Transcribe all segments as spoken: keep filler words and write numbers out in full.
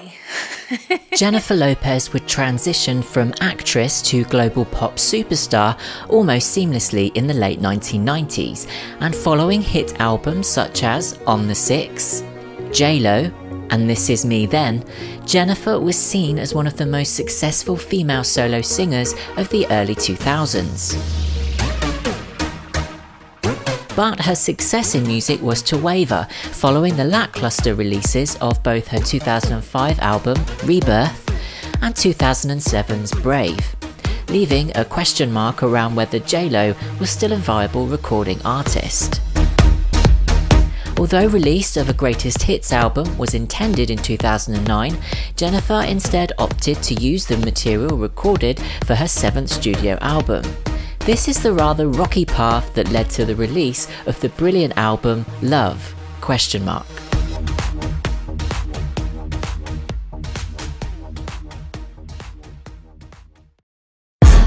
Why? Jennifer Lopez would transition from actress to global pop superstar almost seamlessly in the late nineteen nineties, and following hit albums such as On The Six, J Lo, and This Is Me Then, Jennifer was seen as one of the most successful female solo singers of the early two thousands. But her success in music was to waver following the lackluster releases of both her two thousand five album Rebirth and two thousand seven's Brave, leaving a question mark around whether J Lo was still a viable recording artist. Although release of a Greatest Hits album was intended in two thousand nine, Jennifer instead opted to use the material recorded for her seventh studio album. This is the rather rocky path that led to the release of the brilliant album Love?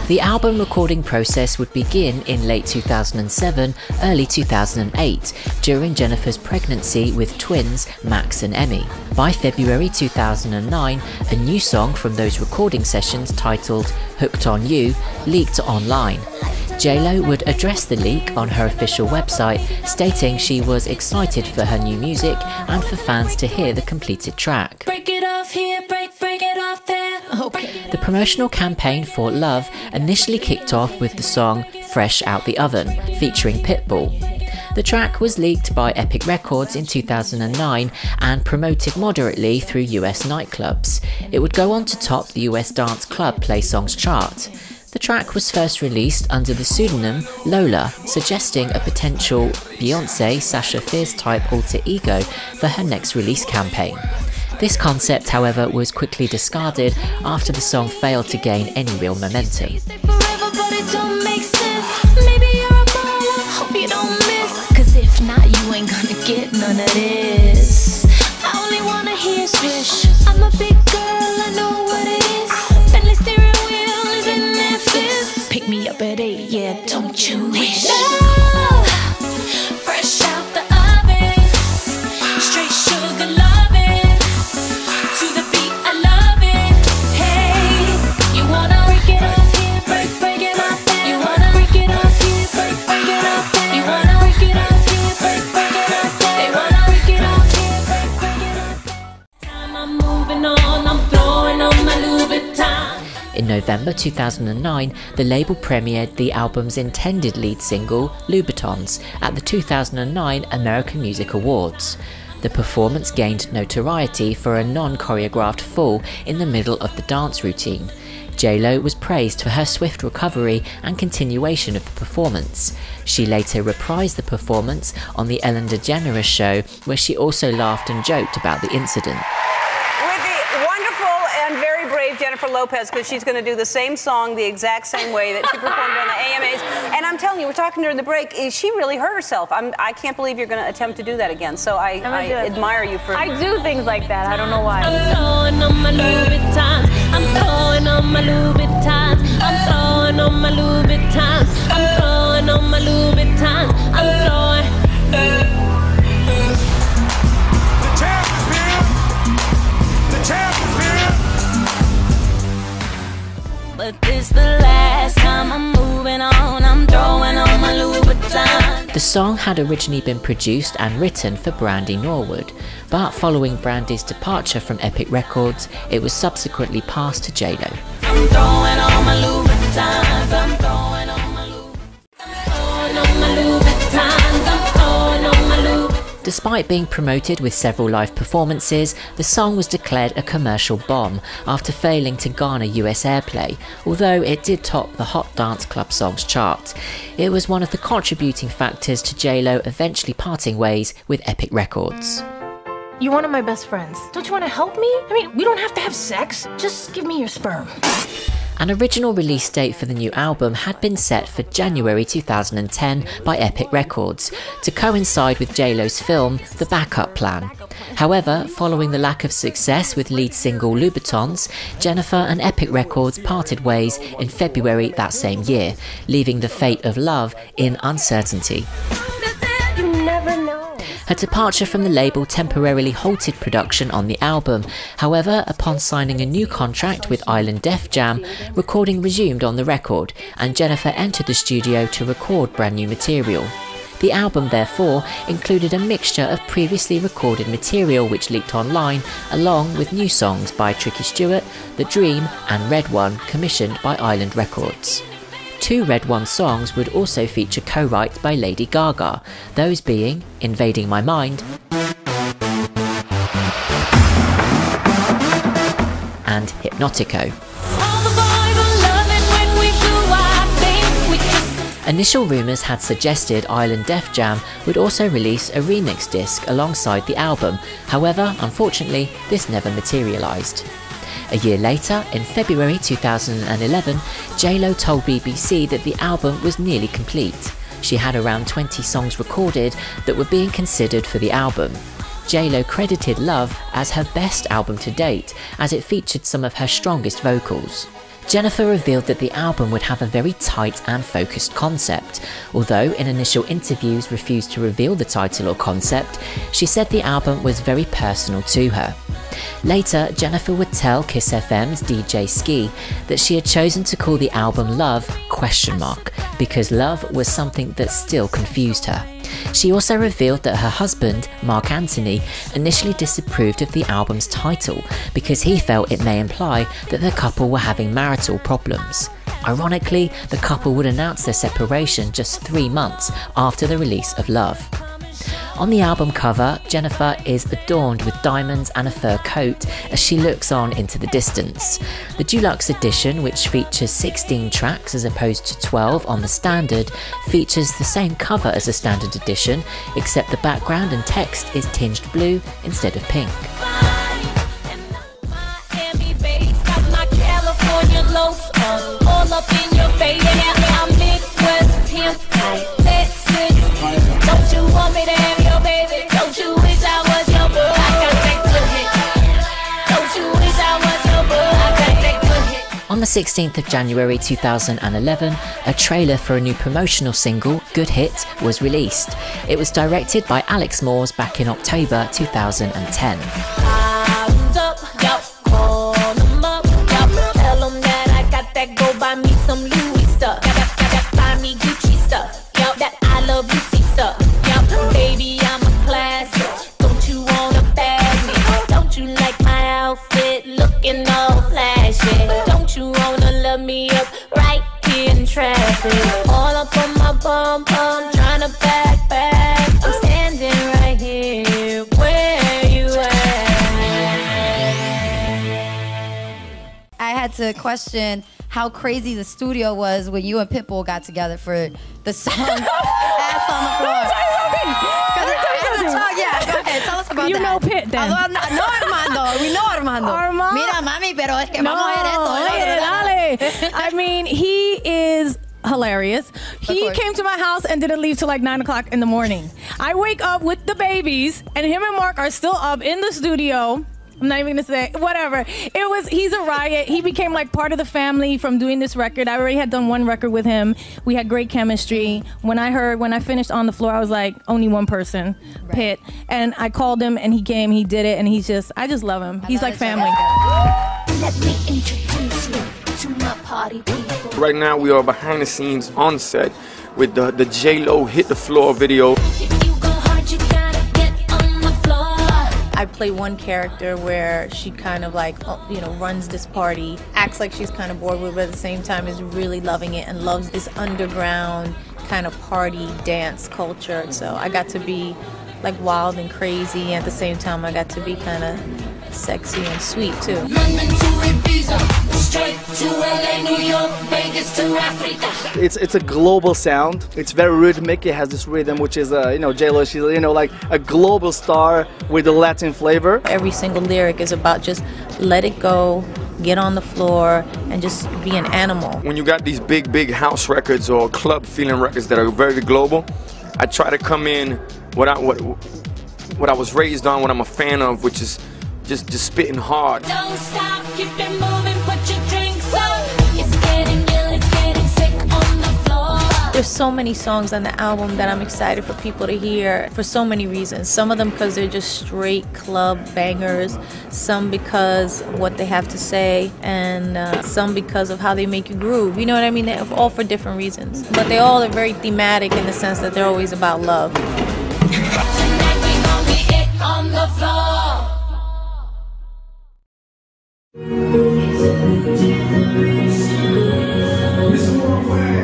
The album recording process would begin in late two thousand seven, early two thousand eight, during Jennifer's pregnancy with twins Max and Emmy. By February two thousand nine, a new song from those recording sessions titled Hooked on You leaked online. J Lo would address the leak on her official website, stating she was excited for her new music and for fans to hear the completed track. Break it off here, break, break it off there. Oh, the promotional campaign for Love initially kicked off with the song Fresh Out the Oven, featuring Pitbull. The track was leaked by Epic Records in two thousand nine and promoted moderately through U S nightclubs. It would go on to top the U S Dance Club Play Songs chart. The track was first released under the pseudonym Lola, suggesting a potential Beyoncé Sasha Fierce type alter ego for her next release campaign. This concept, however, was quickly discarded after the song failed to gain any real momentum. Yeah, don't you wish? Love, fresh out the oven, straight sugar loving, to the beat I love it. Hey, you wanna break it off here, break, break it off there. You wanna break it off here, break, break it off there. You wanna break it off here, break, break it off there. They wanna break it off here, break, break it off there. I'm moving on, I'm throwing on my Louboutins. In November two thousand nine, the label premiered the album's intended lead single, Louboutins, at the two thousand nine American Music Awards. The performance gained notoriety for a non-choreographed fall in the middle of the dance routine. J Lo was praised for her swift recovery and continuation of the performance. She later reprised the performance on the Ellen DeGeneres show, where she also laughed and joked about the incident. Jennifer Lopez, because she's going to do the same song the exact same way that she performed on the A M As. And I'm telling you, we're talking during the break, she really hurt herself. I'm, I can't believe you're going to attempt to do that again. So I, I admire you for... I do things like that. I don't know why. I'm throwing on my Louboutins. I'm throwing on my Louboutins. I'm throwing on my Louboutins. I'm throwing on my Louboutins. I'm throwing... The champ is here! The champ is here! But this the last time I'm moving on, I'm throwing on my Louboutin. The song had originally been produced and written for Brandy Norwood, but following Brandy's departure from Epic Records, it was subsequently passed to J Lo. I'm throwing on my Louboutins, I'm throwing on my Louboutins, I'm throwing on my Louboutins, I'm throwing on my Louboutins. Despite being promoted with several live performances, the song was declared a commercial bomb after failing to garner U S airplay, although it did top the Hot Dance Club Songs chart. It was one of the contributing factors to J Lo eventually parting ways with Epic Records. You're one of my best friends. Don't you want to help me? I mean, we don't have to have sex. Just give me your sperm. An original release date for the new album had been set for January two thousand ten by Epic Records, to coincide with J Lo's film The Backup Plan. However, following the lack of success with lead single Louboutins, Jennifer and Epic Records parted ways in February that same year, leaving the fate of Love in uncertainty. Her departure from the label temporarily halted production on the album. However, upon signing a new contract with Island Def Jam, recording resumed on the record, and Jennifer entered the studio to record brand new material. The album, therefore, included a mixture of previously recorded material which leaked online, along with new songs by Tricky Stewart, The Dream and Red One, commissioned by Island Records. Two Red One songs would also feature co-writes by Lady Gaga, those being Invading My Mind and Hypnotico. Initial rumours had suggested Island Def Jam would also release a remix disc alongside the album, however, unfortunately, this never materialised. A year later, in February two thousand eleven, J Lo told B B C that the album was nearly complete. She had around twenty songs recorded that were being considered for the album. J Lo credited Love as her best album to date, as it featured some of her strongest vocals. Jennifer revealed that the album would have a very tight and focused concept. Although in initial interviews refused to reveal the title or concept, she said the album was very personal to her. Later, Jennifer would tell Kiss F M's D J Ski that she had chosen to call the album Love? Because love was something that still confused her. She also revealed that her husband, Mark Anthony, initially disapproved of the album's title because he felt it may imply that the couple were having marital problems. Ironically, the couple would announce their separation just three months after the release of Love. On the album cover, Jennifer is adorned with diamonds and a fur coat as she looks on into the distance. The deluxe edition, which features sixteen tracks as opposed to twelve on the standard, features the same cover as the standard edition, except the background and text is tinged blue instead of pink. On the sixteenth of January two thousand eleven, a trailer for a new promotional single, Good Hit, was released. It was directed by Alex Moores back in October two thousand ten. To question how crazy the studio was when you and Pitbull got together for the song Ass on the Floor. Yeah, go ahead. Tell us about you that. You know Pitt then. No, Armando. We know Armando. Armando. Mira, mami, pero es que no, vamos a ver esto. Dale, dale. I mean, he is hilarious. He came to my house and didn't leave till like nine o'clock in the morning. I wake up with the babies, and him and Mark are still up in the studio. I'm not even gonna say whatever. It was he's a riot. He became like part of the family from doing this record. I already had done one record with him. We had great chemistry. When I heard when I finished On the Floor, I was like, only one person, right. Pitt. And I called him and he came, he did it, and he's just I just love him. I he's love like family. Let me introduce you to my party people. Right now we are behind the scenes on set with the, the J Lo Hit the Floor video. I play one character where she kind of like, you know, runs this party, acts like she's kind of bored with it, but at the same time is really loving it and loves this underground kind of party dance culture. So I got to be like wild and crazy, and at the same time I got to be kind of sexy and sweet too. It's it's a global sound. It's very rhythmic. It has this rhythm, which is uh, you know J Lo. She's you know like a global star with a Latin flavor. Every single lyric is about just let it go, get on the floor, and just be an animal. When you got these big big house records or club feeling records that are very global, I try to come in what I what what I was raised on, what I'm a fan of, which is just just spitting hard. Don't stop, keep it moving, put your drinks up. It's getting ill, it's getting sick on the floor. There's so many songs on the album that I'm excited for people to hear for so many reasons. Some of them because they're just straight club bangers, some because of what they have to say, and uh, some because of how they make you groove. You know what I mean? They're all for different reasons. But they all are very thematic in the sense that they're always about love. Tonight we gon' be it on the floor. It's a new generation. It's a worldwide.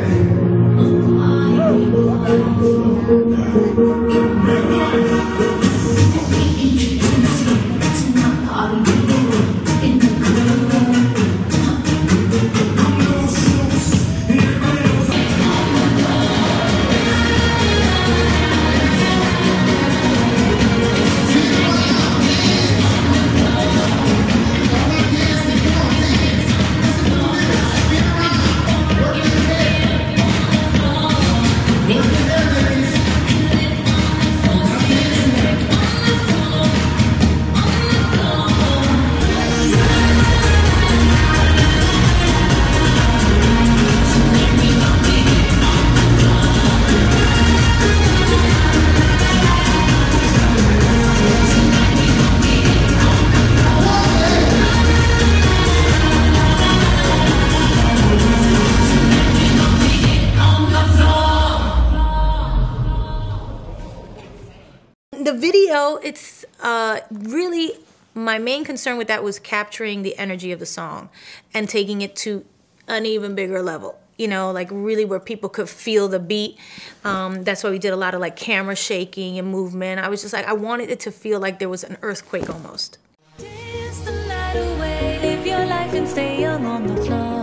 It's uh, really, my main concern with that was capturing the energy of the song and taking it to an even bigger level, you know, like really where people could feel the beat. Um, that's why we did a lot of like camera shaking and movement. I was just like, I wanted it to feel like there was an earthquake almost. Dance the night away, live your life and stay young on the floor.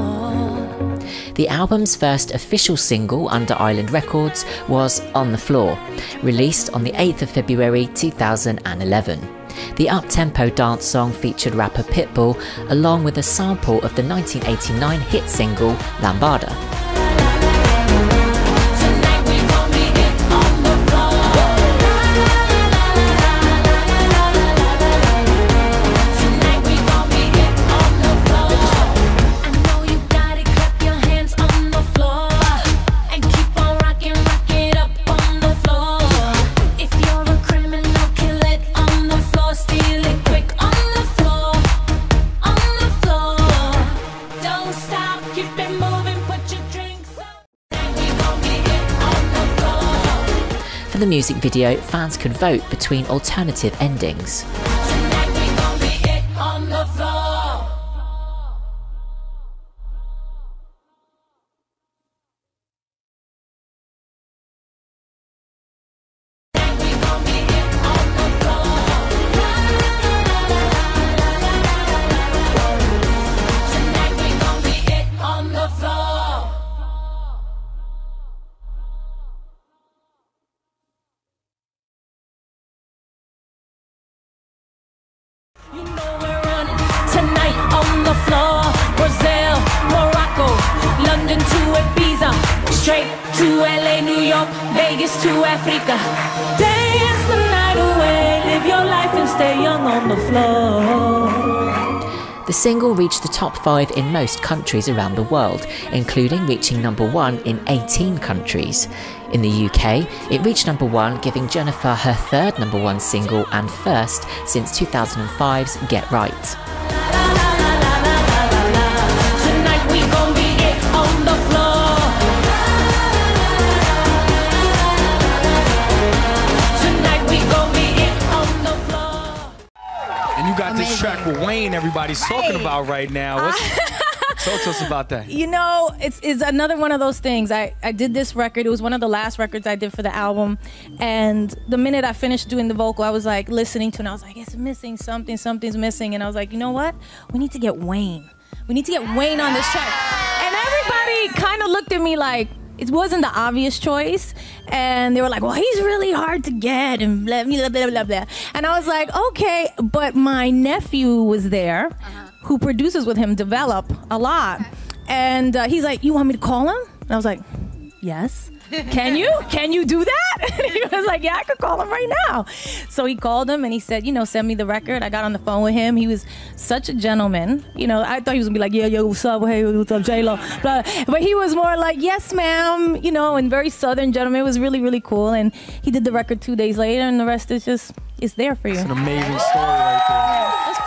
The album's first official single under Island Records was On the Floor, released on the eighth of February two thousand eleven. The up-tempo dance song featured rapper Pitbull, along with a sample of the nineteen eighty-nine hit single Lambada. In the music video, fans could vote between alternative endings. Tonight we gon' be it on the floor. Tonight we gon' be it on the floor. Tonight we gon' be it on the floor. Vegas to Africa. Dance the night away, live your life and stay young on the floor. The single reached the top five in most countries around the world, including reaching number one in eighteen countries. In the U K, it reached number one, giving Jennifer her third number one single and first since two thousand five's Get Right. This track with Wayne, everybody's right. talking about right now. What's, uh, talk to us about that. You know, it's, it's another one of those things. I, I did this record. It was one of the last records I did for the album. And the minute I finished doing the vocal, I was like listening to it, and I was like, it's missing something, something's missing. And I was like, you know what? We need to get Wayne. We need to get Wayne on this track. And everybody kind of looked at me like, it wasn't the obvious choice. And they were like, well, he's really hard to get and blah, blah, blah, blah, blah. And I was like, okay, but my nephew was there, uh-huh. who produces with him, Develop, a lot. Okay. And uh, he's like, you want me to call him? And I was like, yes. Can you? Can you do that? And he was like, yeah, I could call him right now. So he called him and he said, you know, send me the record. I got on the phone with him. He was such a gentleman. You know, I thought he was gonna be like, yeah, yo, what's up? Hey, what's up, J-Lo? But he was more like, yes, ma'am, you know, and very southern gentleman. It was really, really cool. And he did the record two days later, and the rest is just, it's there for you. It's an amazing story right there. It was fun.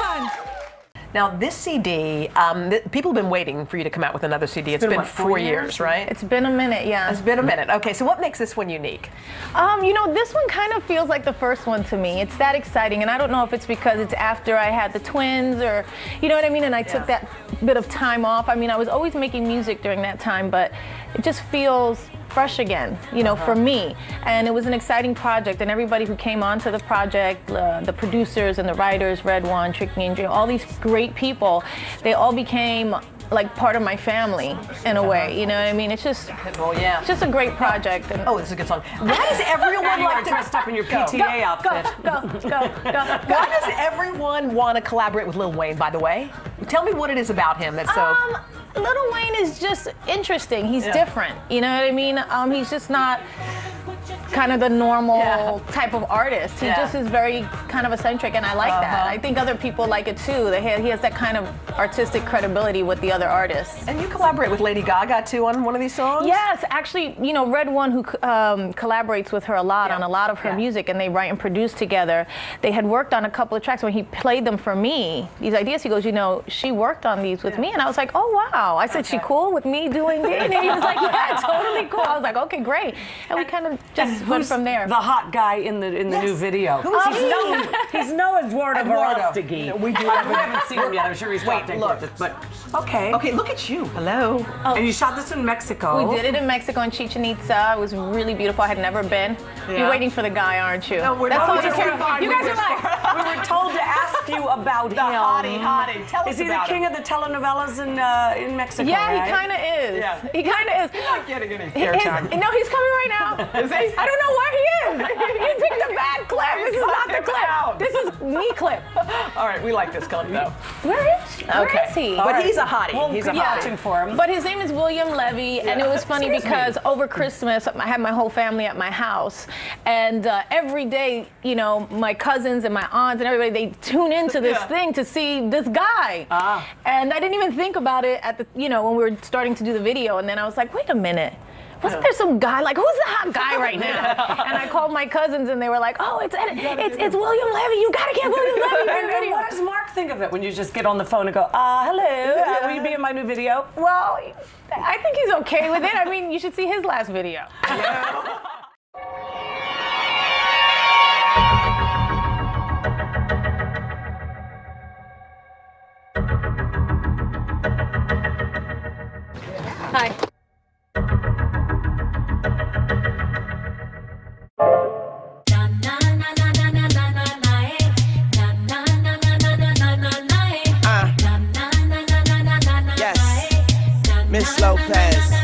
Now, this C D, um, th people have been waiting for you to come out with another C D. It's, it's been, been what, four, four years, years, right? It's been a minute, yeah. It's been a minute. Okay, so what makes this one unique? Um, you know, this one kind of feels like the first one to me. It's that exciting, and I don't know if it's because it's after I had the twins or, you know what I mean, and I yeah. took that bit of time off. I mean, I was always making music during that time, but it just feels fresh again, you know, uh-huh. for me. And it was an exciting project, and everybody who came onto the project, uh, the producers and the writers, Red One, Tricky and Dream, all these great people, they all became like part of my family in a way, you know what I mean? It's just, Pitbull, yeah. it's just a great project. And oh, it's a good song. Why does everyone like to dressed up in your P T A go, outfit? Go, go, go, go, go. Why does everyone want to collaborate with Lil Wayne, by the way? Tell me what it is about him that's so... Um, Lil Wayne is just interesting. He's yeah. different, you know what I mean? Um, he's just not kind of the normal yeah. type of artist. He yeah. just is very kind of eccentric, and I like uh-huh. that. I think other people like it too. They have, he has that kind of artistic credibility with the other artists. And you collaborate with Lady Gaga too on one of these songs? Yes, actually, you know, Red One, who um, collaborates with her a lot yeah. on a lot of her yeah. music, and they write and produce together. They had worked on a couple of tracks. When he played them for me, these ideas, he goes, you know, she worked on these with yeah. me, and I was like, oh wow. I said, okay. she cool with me doing this? And he was like, yeah, totally cool. I was like, okay, great. And we kind of just who's from there. The hot guy in the in the yes. new video. Who is um, he's, no, he's no Eduardo Verostegui. No, we do. We haven't seen him yet. I'm sure he's wait. Look, but okay. Okay, look at you. Hello. Oh. And you shot this in Mexico. We did it in Mexico in Chichen Itza. It was really beautiful. I had never been. Yeah. You're waiting for the guy, aren't you? No, we're That's not. That's all you care. You guys are like. We were told to ask you about the him. hottie, hottie. Tell is us about Is he the king him. of the telenovelas in uh, in Mexico? Yeah, right? he kind of is. Yeah. He kind of is. He's not getting any airtime. No, he's coming right now. Is he? I don't know where he is. You picked a bad clip. This is not the clip. Out. This is me clip. All right, we like this clip though. Where is, where okay. is he? But right. he's a hottie. Well, he's a yeah. hottie for him. But his name is William Levy, yeah. and it was funny Excuse because me. over Christmas I had my whole family at my house, and uh, every day, you know, my cousins and my aunts and everybody they tune into this yeah. thing to see this guy. Ah. And I didn't even think about it at the, you know, when we were starting to do the video, and then I was like, wait a minute. Wasn't there some guy, like, who's the hot guy right now? And I called my cousins, and they were like, oh, it's it's, it's William Levy. You got to get William Levy in your video. And what does Mark think of it when you just get on the phone and go, ah, uh, hello, uh, will you be in my new video? Well, I think he's okay with it. I mean, you should see his last video. Yeah. Hi. Lopez. You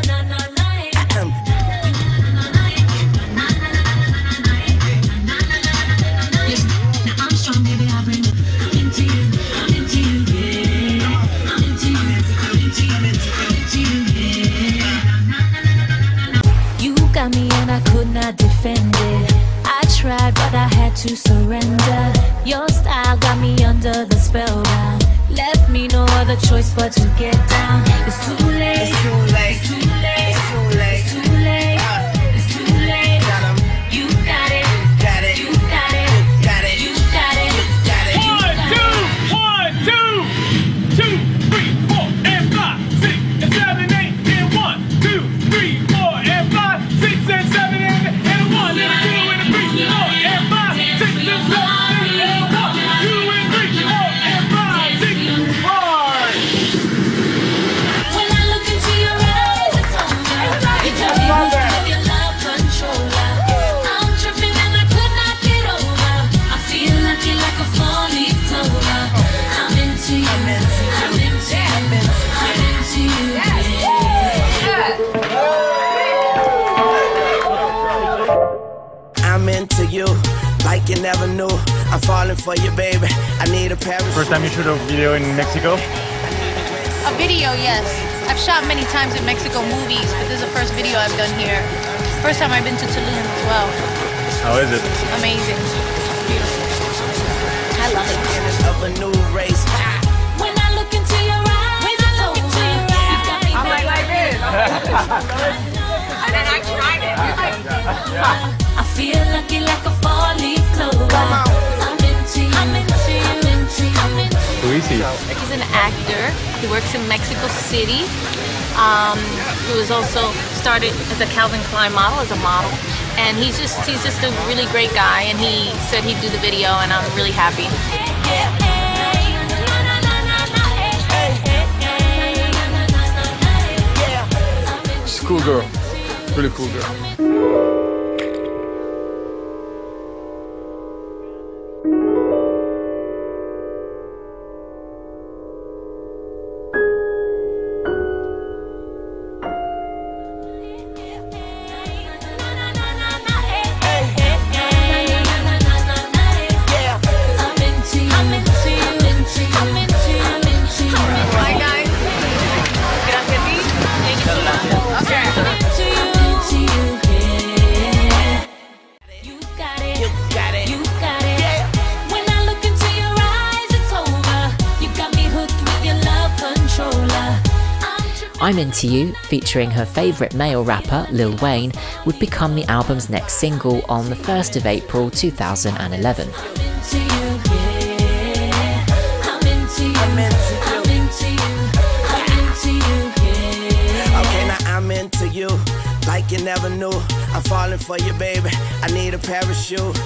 got me and I could not defend it. I tried but I had to surrender. Your style got me under the spell now. Left me no other choice but to get down. It's too late. It's too late. It's too late. It's too late. It's too late. Uh, it's too late. You got it. Got it. You got it. Got it. You got it. Got it. One, two, one, two, two, three, four, and five, six, and seven, eight, and one, two, three, four, and five, six, and seven, eight, and one, and a two, and a three, four, and five, six, and seven. Like you never knew, I'm falling for you, baby. I need a parachute. First time you shoot a video in Mexico? A video, yes. I've shot many times in Mexico movies, but this is the first video I've done here. First time I've been to Tulum as well. How is it? Amazing. Beautiful. I love it here. Of a new race. When I look into your eyes, when I look into your eyes, I'm like, like this. And then I tried it. I feel lucky like a four-leaf clover. I'm into you. I'm into you. I'm into you. I'm into you. Who is he? He's an actor. He works in Mexico City. Um, he was also started as a Calvin Klein model, as a model. And he's just he's just a really great guy, and he said he'd do the video, and I'm really happy. She's a cool girl, really cool girl. I'm Into You, featuring her favourite male rapper Lil Wayne, would become the album's next single on the first of April two thousand eleven. Okay, now I'm into you, like you never knew. I'm falling for you, baby. I need a parachute.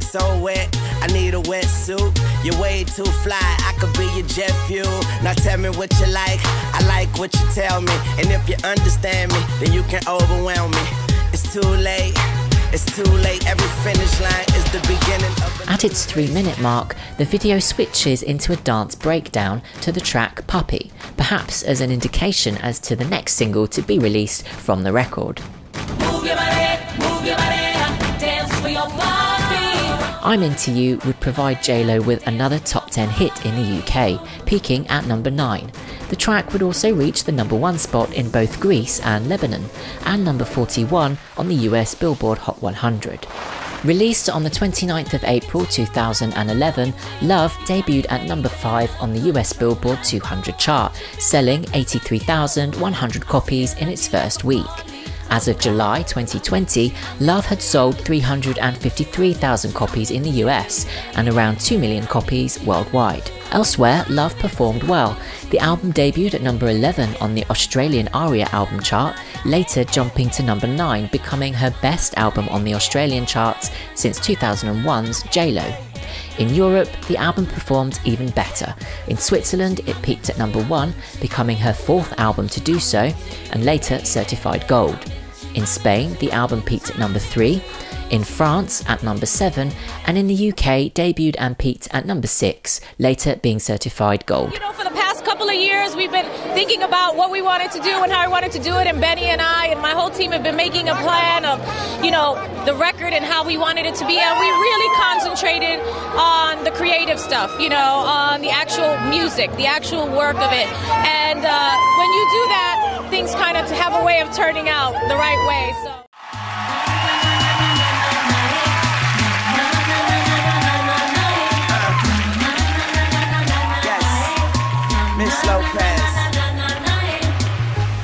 So wet, I need a wetsuit. You're way too fly, I could be your jet fuel. Now tell me what you like, I like what you tell me. And if you understand me, then you can overwhelm me. It's too late, it's too late. Every finish line is the beginning of... At its three minute mark, the video switches into a dance breakdown to the track Puppy, perhaps as an indication as to the next single to be released from the record. Move your body, move your body. I'm Into You would provide J Lo with another top ten hit in the U K, peaking at number nine. The track would also reach the number one spot in both Greece and Lebanon, and number forty-one on the U S Billboard Hot one hundred. Released on the twenty-ninth of April two thousand eleven, Love debuted at number five on the U S Billboard two hundred chart, selling eighty-three thousand one hundred copies in its first week. As of July twenty twenty, Love had sold three hundred fifty-three thousand copies in the U S and around two million copies worldwide. Elsewhere, Love performed well. The album debuted at number eleven on the Australian ARIA album chart, later jumping to number nine, becoming her best album on the Australian charts since two thousand one's J Lo. In Europe, the album performed even better. In Switzerland, it peaked at number one, becoming her fourth album to do so, and later certified gold. In Spain, the album peaked at number three, in France at number seven, and in the U K debuted and peaked at number six, later being certified gold. You know, for the past couple of years, we've been thinking about what we wanted to do and how we wanted to do it, and Benny and I and my whole team have been making a plan of, you know, the record and how we wanted it to be, and we really concentrated on the creative stuff, you know, on the actual music, the actual work of it, and uh, when you do that, things kind of have a way of turning out the right way, so. Miss Lopez.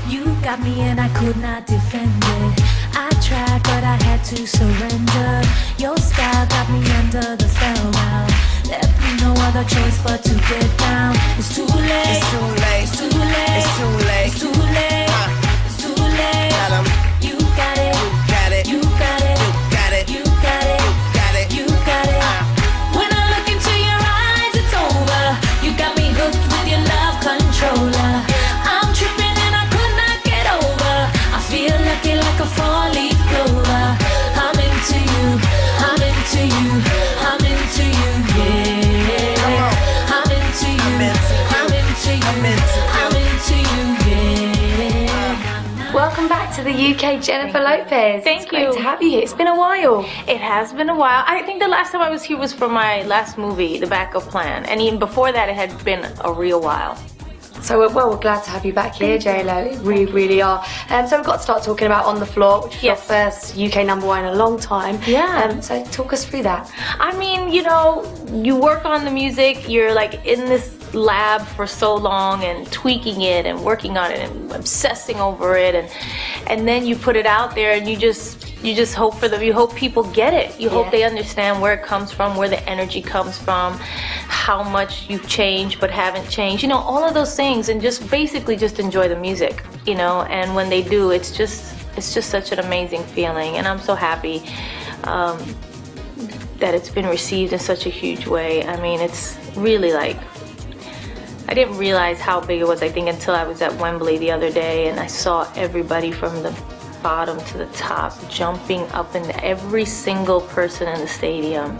You got me and I could not defend it. I tried but I had to surrender. Your style got me under the spell now. Left me no other choice but to get down. It's too late. It's too late. It's too late. It's too late. It's too late. Uh, it's too late. Tell 'em. You got it. You got it. You got it. You got it. You got it. You got it. You got it. Uh, when I look into your eyes, it's over. You got me hooked with your love. Controller. I'm tripping and I could not get over. I feel lucky like a four-leaf clover. I'm into you, I'm into you, I'm into you, yeah. I'm into you, I'm into you, I'm into you, yeah. Welcome back to the U K, Jennifer Lopez. Thank you. Great to have you here. It's been a while. It has been a while. I think the last time I was here was for my last movie, The Backup Plan, and even before that, it had been a real while. So we're, well, we're glad to have you back here, J Lo. We really are. And um, so we've got to start talking about On The Floor, which was yes. your first U K number one in a long time. Yeah. Um, so talk us through that. I mean, you know, you work on the music, you're like in this lab for so long and tweaking it and working on it and obsessing over it, and and then you put it out there and you just you just hope for them you hope people get it, you yeah. hope they understand where it comes from, where the energy comes from, how much you've changed but haven't changed, you know, all of those things, and just basically just enjoy the music, you know. And when they do, it's just it's just such an amazing feeling, and I'm so happy um, that it's been received in such a huge way. I mean, it's really like, I didn't realize how big it was, I think, until I was at Wembley the other day and I saw everybody from the bottom to the top jumping up, and every single person in the stadium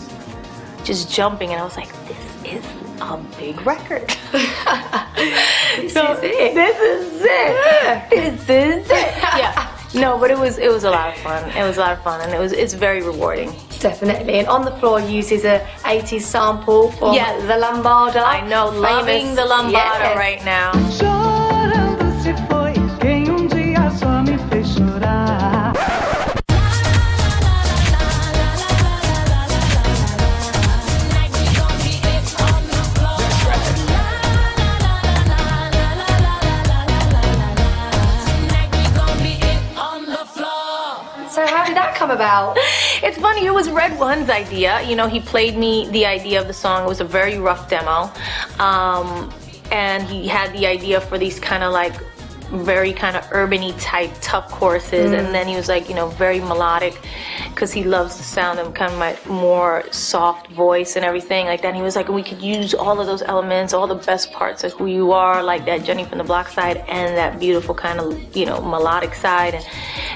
just jumping, and I was like, this is a big record. this so, is it. This is it. This is it. Yeah. No, but it was it was a lot of fun. It was a lot of fun, and it was it's very rewarding. Definitely. And On The Floor uses a eighties sample from yes. the Lambada. I know, famous. Loving the Lambada yes. right now. So how did that come about? It's funny, it was Red One's idea. You know, he played me the idea of the song. It was a very rough demo. Um, and he had the idea for these kind of like very kind of urban-y type tough choruses. Mm. And then he was like, you know, very melodic, because he loves the sound of kind of my more soft voice and everything like that. And he was like, we could use all of those elements, all the best parts of who you are, like that Jenny from the Block side and that beautiful kind of, you know, melodic side. And,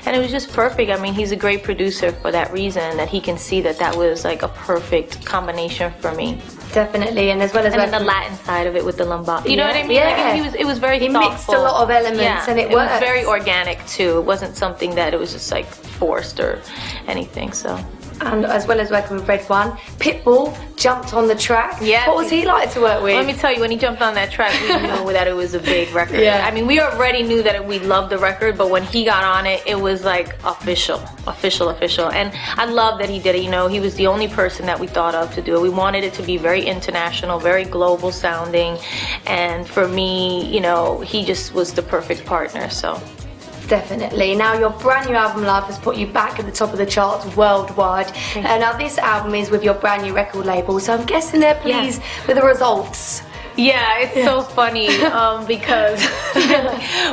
and it was just perfect. I mean, he's a great producer for that reason, that he can see that that was like a perfect combination for me. Definitely, and as well as... And then the Latin side of it with the Lambada. You know yeah. what I mean? Yeah. Like, he was, it was very he thoughtful. He mixed a lot of elements yeah. and it, it worked. It was very organic too. It wasn't something that it was just like forced or anything, so... And as well as working with Red One, Pitbull jumped on the track. Yeah. What was he like to work with? Let me tell you, when he jumped on that track, we knew that it was a big record. Yeah. I mean, we already knew that we loved the record, but when he got on it, it was like official, official, official. And I love that he did it. You know, he was the only person that we thought of to do it. We wanted it to be very international, very global sounding. And for me, you know, he just was the perfect partner, so. Definitely. Now, your brand new album, Love, has put you back at the top of the charts worldwide. And uh, now this album is with your brand new record label, so I'm guessing they're pleased yeah. with the results. Yeah, it's yeah. so funny um, because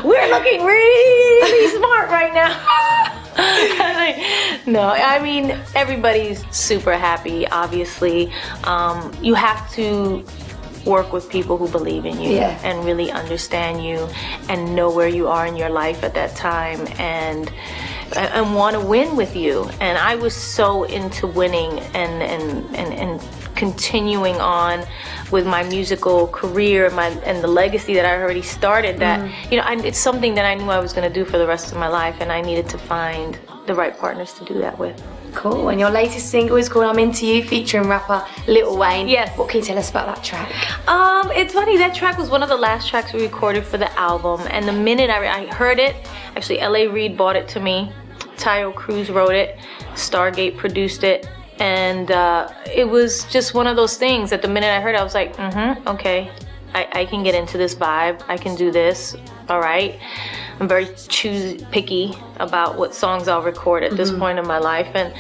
we're looking really smart right now. No, I mean, everybody's super happy, obviously. Um, you have to work with people who believe in you yeah. and really understand you and know where you are in your life at that time, and and want to win with you. And I was so into winning and and and, and continuing on with my musical career, my and the legacy that I already started, that mm. you know I, it's something that I knew I was going to do for the rest of my life, and I needed to find the right partners to do that with. Cool, and your latest single is called I'm Into You, featuring rapper Lil Wayne. Yes. What can you tell us about that track? Um, it's funny, that track was one of the last tracks we recorded for the album, and the minute I, I heard it, actually L A Reid bought it to me, Tyo Cruz wrote it, Stargate produced it, and uh, it was just one of those things that the minute I heard it, I was like, mm-hmm, okay, I, I can get into this vibe, I can do this, all right. I'm very choosy, picky about what songs I'll record at this mm-hmm. point in my life, and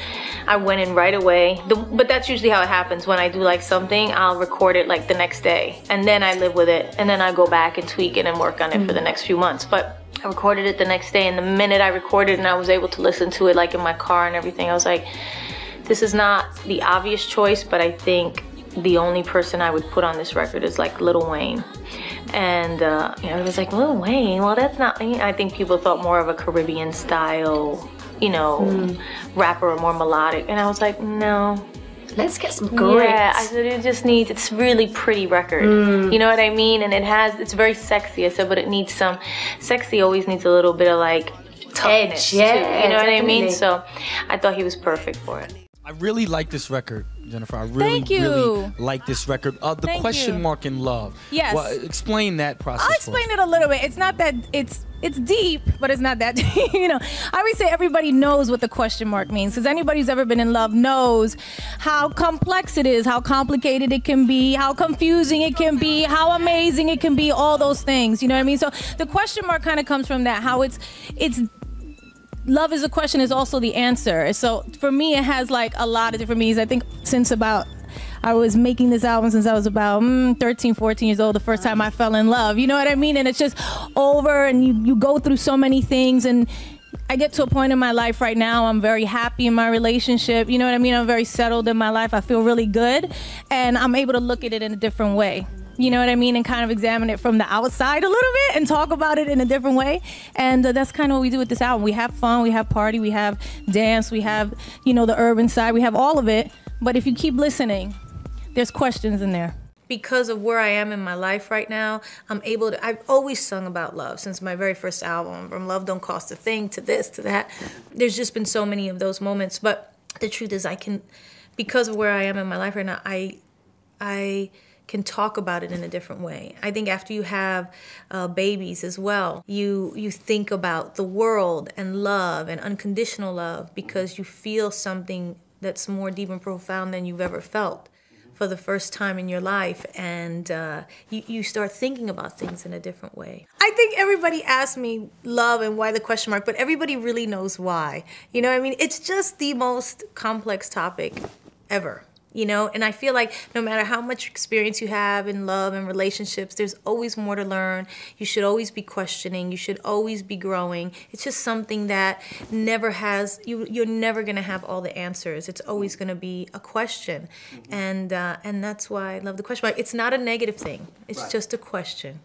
I went in right away. The, but that's usually how it happens. When I do like something, I'll record it like the next day, and then I live with it, and then I go back and tweak it and work on it mm-hmm. for the next few months. But I recorded it the next day, and the minute I recorded and I was able to listen to it like in my car and everything, I was like, this is not the obvious choice, but I think the only person I would put on this record is like Lil Wayne. And uh, you know, it was like, Lil Wayne, well, that's not me. I think people thought more of a Caribbean style, you know, mm. rapper, or more melodic. And I was like, no. Let's get some great. Yeah, I said, it just needs, it's really pretty record. Mm. You know what I mean? And it has, it's very sexy. I said, but it needs some, sexy always needs a little bit of like toughness edge, yeah, too. You know definitely. What I mean? So I thought he was perfect for it. I really like this record, Jennifer. I really, Thank you. really like this record. Uh, the Thank question you. mark in Love. Yes. Well, explain that process. I'll explain for it a little bit. It's not that it's it's deep, but it's not that deep. You know, I always say everybody knows what the question mark means, because anybody who's ever been in love knows how complex it is, how complicated it can be, how confusing it can be, how amazing it can be, all those things. You know what I mean? So the question mark kind of comes from that. How it's it's. Love is a question, is also the answer. So for me, it has like a lot of different meanings. I think since about, I was making this album since I was about mm, thirteen, fourteen years old, the first time I fell in love. You know what I mean? And it's just over, and you, you go through so many things. And I get to a point in my life right now, I'm very happy in my relationship. You know what I mean? I'm very settled in my life. I feel really good. And I'm able to look at it in a different way. You know what I mean? And kind of examine it from the outside a little bit and talk about it in a different way. And uh, that's kind of what we do with this album. We have fun, we have party, we have dance, we have, you know, the urban side, we have all of it. But if you keep listening, there's questions in there. Because of where I am in my life right now, I'm able to, I've always sung about love since my very first album, from Love Don't Cost a Thing to this, to that. There's just been so many of those moments. But the truth is I can, because of where I am in my life right now, I, I, can talk about it in a different way. I think after you have uh, babies as well, you, you think about the world and love and unconditional love, because you feel something that's more deep and profound than you've ever felt for the first time in your life, and uh, you, you start thinking about things in a different way. I think everybody asks me love and why the question mark, but everybody really knows why. You know what I mean? It's just the most complex topic ever. You know, and I feel like no matter how much experience you have in love and relationships, there's always more to learn. You should always be questioning. You should always be growing. It's just something that never has, you, you're never going to have all the answers. It's always going to be a question. Mm-hmm. And, uh, and that's why I love the question. It's not a negative thing. It's right. just a question.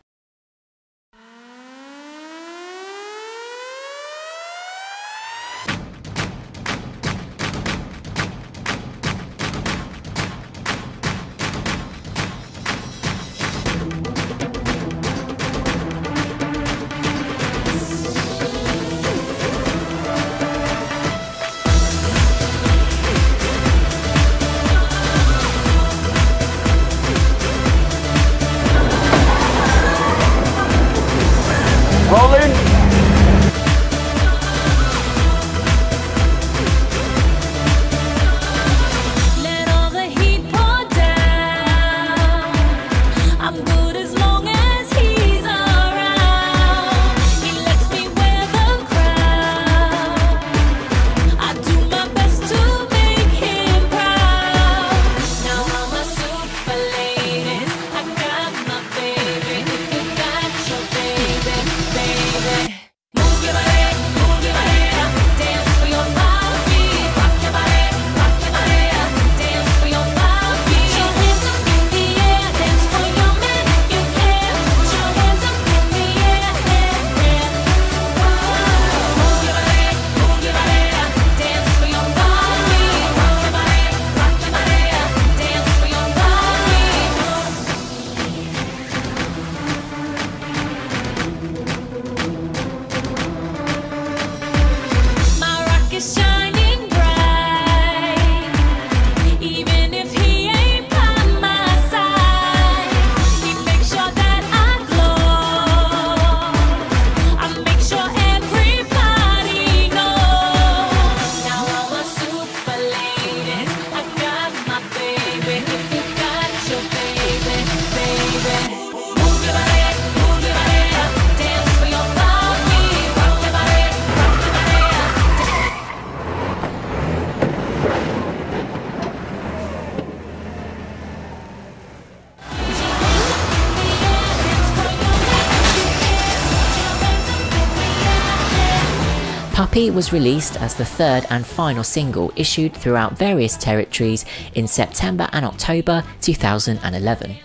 Puppy was released as the third and final single issued throughout various territories in September and October two thousand eleven.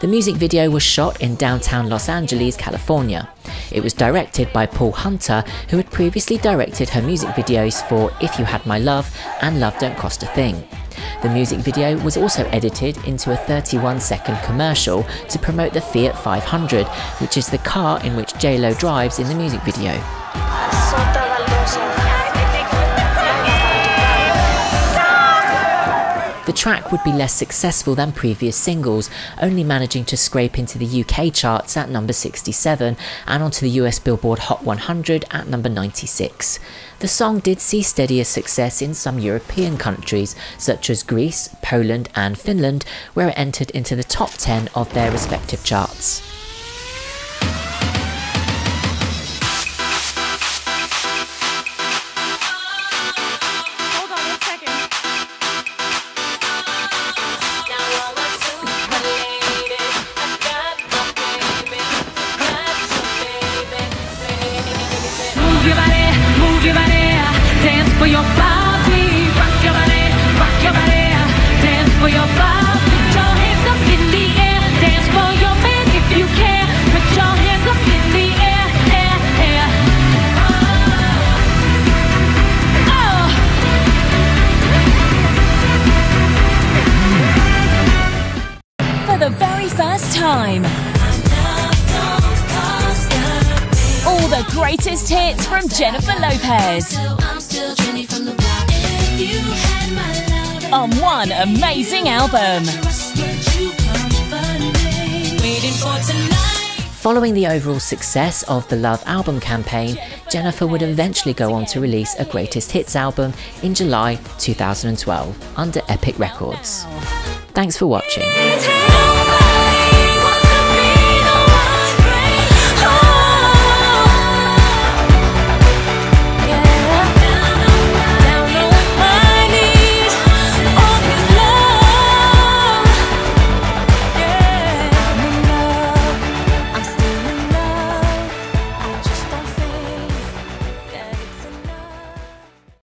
The music video was shot in downtown Los Angeles, California. It was directed by Paul Hunter, who had previously directed her music videos for If You Had My Love and Love Don't Cost a Thing. The music video was also edited into a thirty-one second commercial to promote the Fiat five hundred, which is the car in which J Lo drives in the music video. track would be less successful than previous singles, only managing to scrape into the U K charts at number sixty-seven and onto the U S Billboard Hot one hundred at number ninety-six. The song did see steadier success in some European countries, such as Greece, Poland and Finland, where it entered into the top ten of their respective charts. Hits from Jennifer Lopez on one amazing album. Following the overall success of the Love album campaign, Jennifer would eventually go on to release a Greatest Hits album in July two thousand twelve under Epic Records. Thanks for watching.